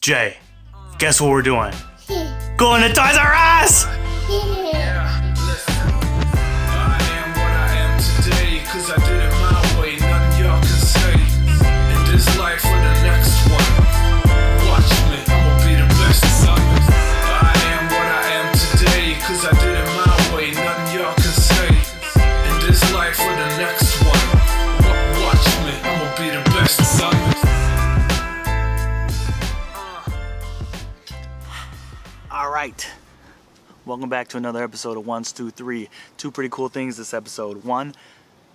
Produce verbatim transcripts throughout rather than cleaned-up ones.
Jay, guess what we're doing? Going to Toys R Us! Yeah, listen. I am what I am today, cause I did it my way, none y'all can say. In this life or the next one, watch me, I'ma be the best of it. I am what I am today, cause I did it my way, none y'all can say. In this life or the next one, watch me, I'ma be the best of it. Alright, welcome back to another episode of one stew three. Two pretty cool things this episode. One,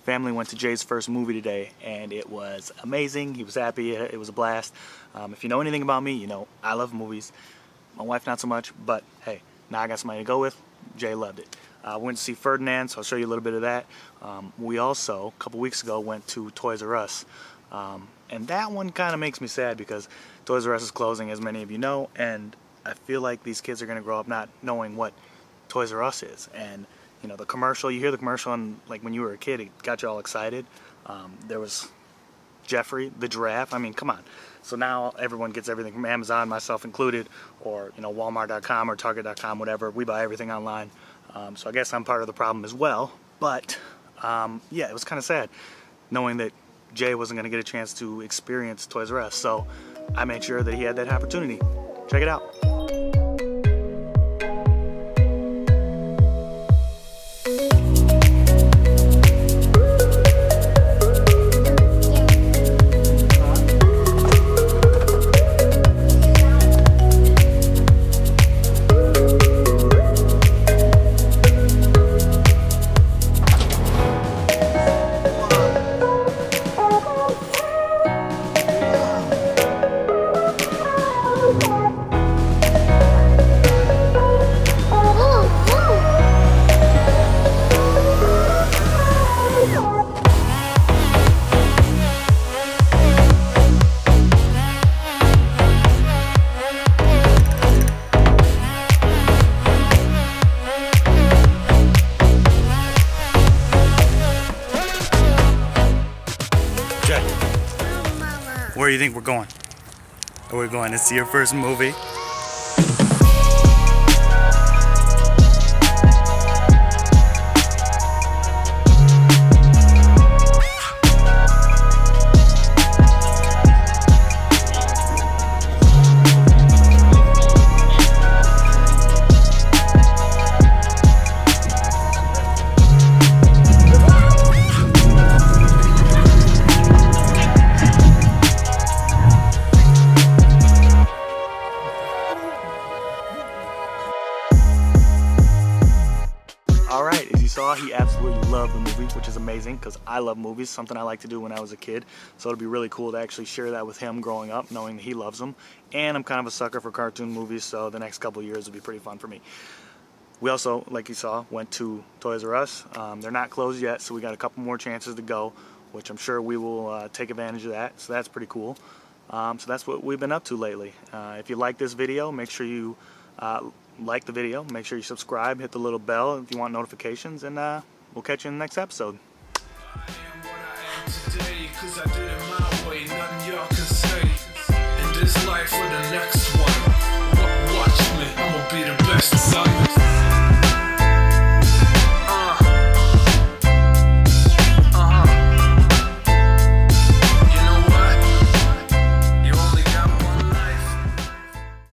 family went to Jay's first movie today and it was amazing. He was happy, it was a blast. Um, if you know anything about me, you know I love movies. My wife not so much, but hey, now I got somebody to go with. Jay loved it. I uh, went to see Ferdinand, so I'll show you a little bit of that. Um, we also, a couple weeks ago, went to Toys R Us. Um, and that one kind of makes me sad because Toys R Us is closing, as many of you know, and I feel like these kids are going to grow up not knowing what Toys R Us is. And, you know, the commercial, you hear the commercial and, like, when you were a kid, it got you all excited. Um, there was Jeffrey, the giraffe. I mean, come on. So now everyone gets everything from Amazon, myself included, or, you know, Walmart dot com or Target dot com, whatever. We buy everything online. Um, so I guess I'm part of the problem as well. But, um, yeah, it was kind of sad knowing that Jay wasn't going to get a chance to experience Toys R Us. So I made sure that he had that opportunity. Check it out. Where do you think we're going? We're going to see your first movie. He absolutely loved the movie, which is amazing because I love movies, something I like to do when I was a kid. So it'll be really cool to actually share that with him growing up, knowing that he loves them. And I'm kind of a sucker for cartoon movies, so the next couple of years will be pretty fun for me. We also, like you saw, went to Toys R Us. Um, they're not closed yet, so we got a couple more chances to go, which I'm sure we will uh, take advantage of that. So that's pretty cool. Um, so that's what we've been up to lately. Uh, if you like this video, make sure you uh, like the video, make sure you subscribe, hit the little bell if you want notifications, and uh, we'll catch you in the next episode. I am what I am today, cause I did it my way, nothing y'all can say. In this life or the next